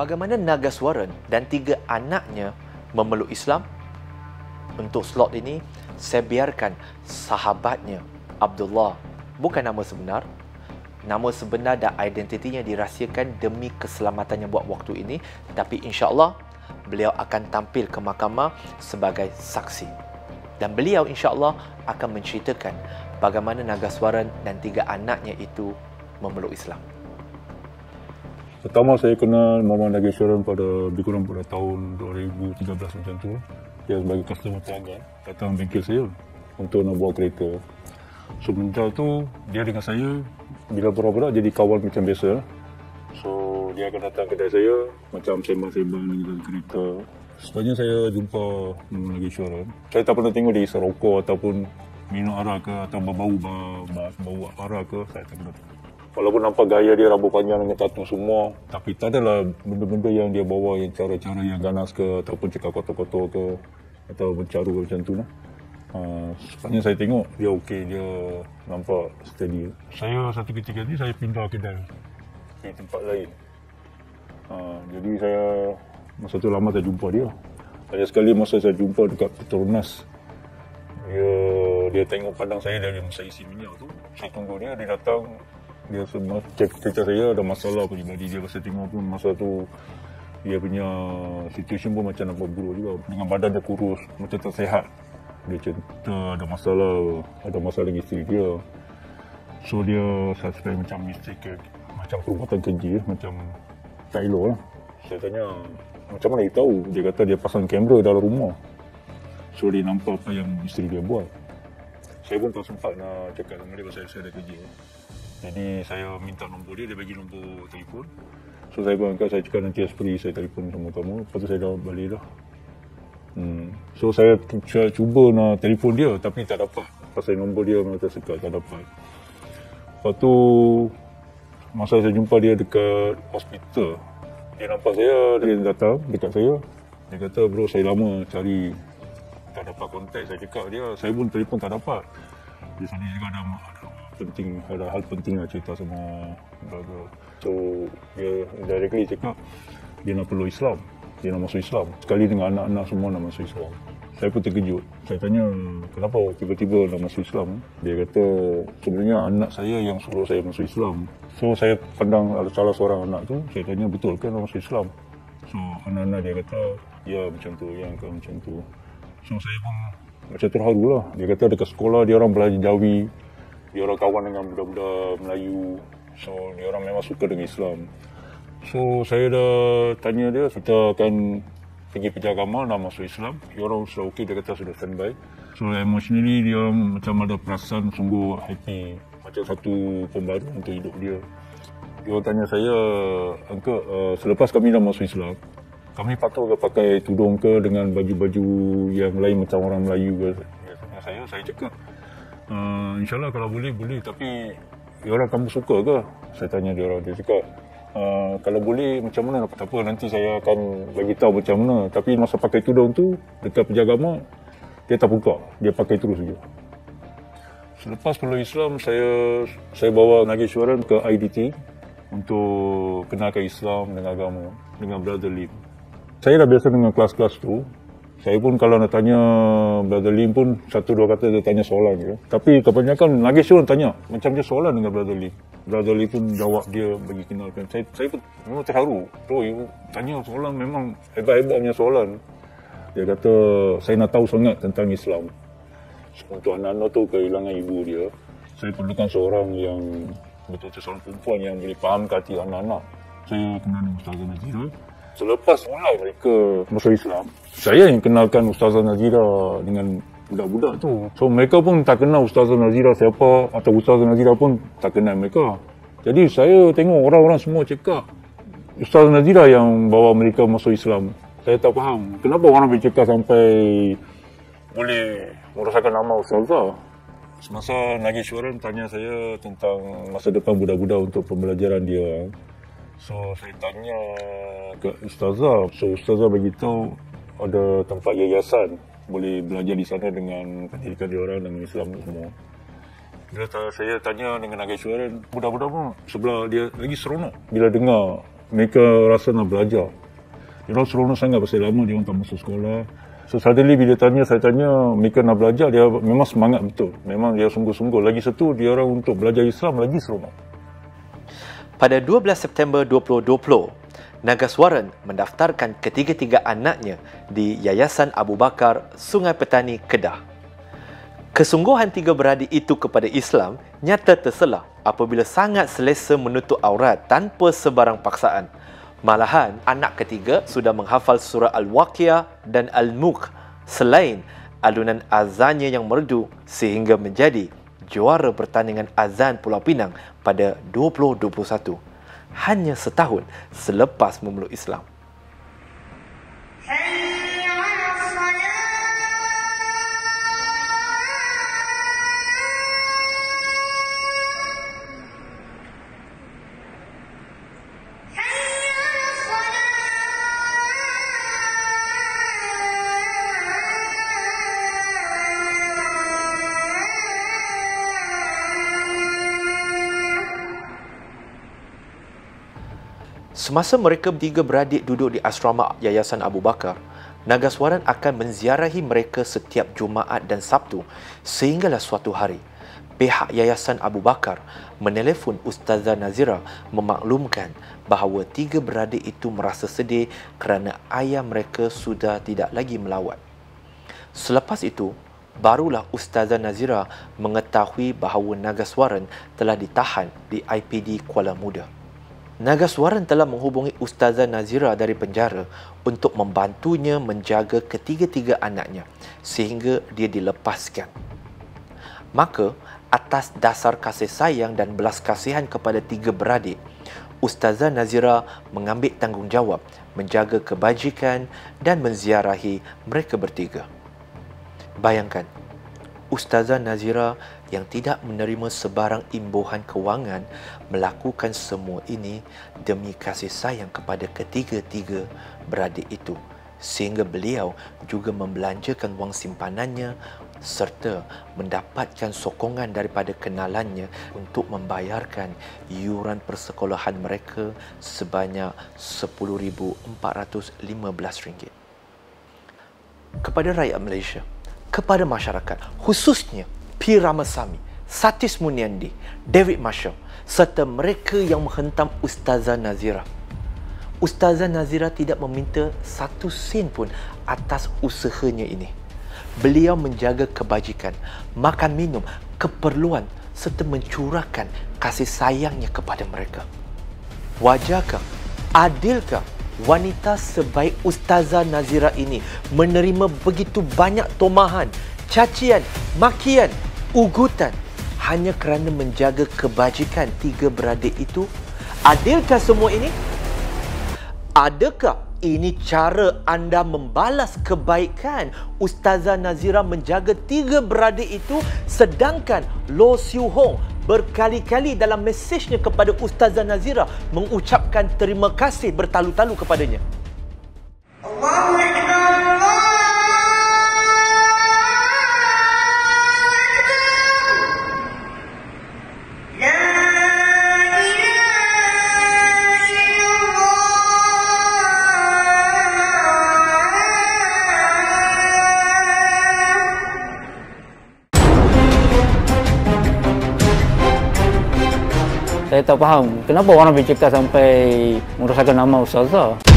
bagaimana Nagahswaran dan tiga anaknya memeluk Islam? Untuk slot ini, saya biarkan sahabatnya, Abdullah, bukan nama sebenar. Nama sebenar dan identitinya dirahsiakan demi keselamatannya buat waktu ini. Tapi insya-Allah, beliau akan tampil ke mahkamah sebagai saksi. Dan beliau insya-Allah akan menceritakan bagaimana Nagahswaran dan tiga anaknya itu memeluk Islam. Pertama, saya kenal Mama Nagahswaran pada lebih kurang pada tahun 2013 macam tu. Dia sebagai customer pelanggan datang bengkel saya untuk nak bawa kereta. So, semenjak tu dia dengan saya bila berak-berak jadi kawan macam biasa. So, dia akan datang kedai saya macam sembang-sembang dengan kereta. Sebenarnya saya jumpa Mama Nagahswaran. Saya tak pernah tengok dia serokok ataupun minum arak ke atau bau arak ke, saya tak pernah tengok. Walaupun nampak gaya dia rambut panjang dengan tattoo semua, tapi tak adalah benda-benda yang dia bawa yang cara-cara yang ganas ke ataupun cakap kotor-kotor ke atau mencaru macam tu lah. Sebenarnya saya tengok dia okey, dia nampak steady. Saya satu ketika ni saya pindah kedai ke tempat lain. Jadi saya masa tu lama saya jumpa dia. Ada sekali masa saya jumpa dekat Petronas. Dia tengok padang saya dari masa isi minyak tu. Saya tunggu dia, dia datang. Dia semua cek cerita saya ada masalah peribadi dia, pasal tengok pun masa tu dia punya situasi pun macam nampak buruk juga, dengan badan dia kurus macam tak sihat. Dia cerita ada masalah dengan isteri dia. So dia suspect macam mistake ke, macam perbuatan keji, macam tak elok lah. Saya tanya macam mana dia tahu? Dia kata dia pasang kamera dalam rumah. So dia nampak apa yang isteri dia buat. Saya pun tak sempat nak cakap sama dia pasal saya ada kerja. Jadi saya minta nombor dia, dia bagi nombor telefon. So saya pun angkat, saya cakap nanti asperi saya telefon nombor kamu. Lepas tu saya dah balik dah. So saya cuba nak telefon dia tapi tak dapat. Pasal nombor dia memang tersekat, tak dapat. Lepas tu masa saya jumpa dia dekat hospital, dia nampak saya, dia datang dekat saya. Dia kata, bro saya lama cari, tak dapat kontak. Saya cakap dia, saya pun telefon tak dapat. Dia sendiri juga ada hal penting lah cerita sama brother. So, dia directly cakap dia nak perlu Islam, dia nak masuk Islam. Sekali dengan anak-anak semua nak masuk Islam. Saya pun terkejut. Saya tanya, kenapa tiba-tiba nak masuk Islam? Dia kata, sebenarnya anak saya yang suruh saya masuk Islam. So, saya pandang ada salah seorang anak tu, saya tanya, betul ke nak masuk Islam? So, anak-anak dia kata, ya macam tu, ya kan macam tu. So, saya pun macam terharu lah. Dia kata dekat sekolah, dia orang belajar Jawi. Dia orang kawan dengan budak-budak Melayu. So, dia orang memang suka dengan Islam. So, saya dah tanya dia, kita akan pergi penjagama nak masuk Islam. Dia orang sudah okey, dia kata sudah standby. So, emotionally dia orang macam ada perasaan sungguh happy. Macam satu pembaruan untuk hidup dia. Dia orang tanya saya, Uncle, selepas kami dah masuk Islam, kami patut ke pakai tudung ke dengan baju-baju yang lain macam orang Melayu ke? Saya cakap, InsyaAllah kalau boleh, tapi diorang kamu suka ke? Saya tanya diorang, dia cakap kalau boleh macam mana, tak apa, nanti saya akan bagi tahu macam mana. Tapi masa pakai tudung tu, dekat penjagama, dia tak buka, dia pakai terus saja. Selepas perlu Islam, saya bawa Nagahswaran ke IDT untuk kenalkan Islam dengan agama, dengan Brother Lim. Saya dah biasa dengan kelas-kelas tu. Saya pun kalau nak tanya Brother Lim pun satu dua kata dia tanya soalan je. Tapi kebanyakan Nagahswaran tanya macam dia soalan dengan Brother Lim. Brother Lim pun jawab dia bagi kenalkan. Saya pun memang terharu. Bro, you tanya soalan memang hebat-hebat punya soalan. Dia kata saya nak tahu sangat tentang Islam. Untuk anak-anak tu kehilangan ibu dia. Saya perlukan seorang yang betul-betul seorang perempuan yang boleh faham hati anak-anak. Saya kenal dengan Ustazah Nazirah. Selepas mulai mereka masuk Islam, saya yang kenalkan Ustazah Nazirah dengan budak-budak tu. So, mereka pun tak kenal Ustazah Nazirah siapa atau Ustazah Nazirah pun tak kenal mereka. Jadi, saya tengok orang-orang semua cakap Ustazah Nazirah yang bawa mereka masuk Islam. Saya tak faham kenapa orang boleh cakap sampai boleh merosakkan nama Ustazah. Semasa Nagahswaran tanya saya tentang masa depan budak-budak untuk pembelajaran dia. So, saya tanya ke Ustazah. So, Ustazah bagi tahu ada tempat yayasan. Boleh belajar di sana dengan pendidikan diorang dengan Islam semua. Bila saya tanya dengan Nagahswaran, budak-budak pun sebelah dia lagi seronok. Bila dengar mereka rasa nak belajar. Dia seronok sangat pasal lama dia orang tak masuk sekolah. So suddenly bila saya tanya mereka nak belajar, dia memang semangat betul. Memang dia sungguh-sungguh. Lagi satu, dia orang untuk belajar Islam lagi seronok. Pada 12 September 2020, Nagahswaran mendaftarkan ketiga-tiga anaknya di Yayasan Abu Bakar Sungai Petani Kedah. Kesungguhan tiga beradik itu kepada Islam nyata terselah apabila sangat selesa menutup aurat tanpa sebarang paksaan. Malahan, anak ketiga sudah menghafal surah Al-Waqiah dan Al-Mulk selain alunan azannya yang merdu sehingga menjadi juara pertandingan azan Pulau Pinang pada 2021. Hanya setahun selepas memeluk Islam. Semasa mereka tiga beradik duduk di asrama Yayasan Abu Bakar, Nagahswaran akan menziarahi mereka setiap Jumaat dan Sabtu sehinggalah suatu hari, pihak Yayasan Abu Bakar menelefon Ustazah Nazirah memaklumkan bahawa tiga beradik itu merasa sedih kerana ayah mereka sudah tidak lagi melawat. Selepas itu, barulah Ustazah Nazirah mengetahui bahawa Nagahswaran telah ditahan di IPD Kuala Muda. Nagahswaran telah menghubungi Ustazah Nazirah dari penjara untuk membantunya menjaga ketiga-tiga anaknya sehingga dia dilepaskan. Maka, atas dasar kasih sayang dan belas kasihan kepada tiga beradik, Ustazah Nazirah mengambil tanggungjawab menjaga kebajikan dan menziarahi mereka bertiga. Bayangkan, Ustazah Nazirah yang tidak menerima sebarang imbuhan kewangan melakukan semua ini demi kasih sayang kepada ketiga-tiga beradik itu sehingga beliau juga membelanjakan wang simpanannya serta mendapatkan sokongan daripada kenalannya untuk membayarkan yuran persekolahan mereka sebanyak RM10,415. Kepada rakyat Malaysia, kepada masyarakat, khususnya P. Ramasamy, Satees Muniandy, David Marshall serta mereka yang menghentam Ustazah Nazirah. Ustazah Nazirah tidak meminta satu sen pun atas usahanya ini. Beliau menjaga kebajikan, makan minum, keperluan serta mencurahkan kasih sayangnya kepada mereka. Wajarkah, adilkah wanita sebaik Ustazah Nazirah ini menerima begitu banyak tomahan, cacian, makian, ugutan hanya kerana menjaga kebajikan tiga beradik itu? Adilkah semua ini? Adakah ini cara anda membalas kebaikan Ustazah Nazirah menjaga tiga beradik itu, sedangkan Loh Siew Hong berkali-kali dalam mesejnya kepada Ustazah Nazirah mengucapkan terima kasih bertalu-talu kepadanya? Allahu Akbar, Allahu Akbar, La ilaha illallah. Saya tak faham kenapa orang bercakap sampai merosakkan nama Ustazah.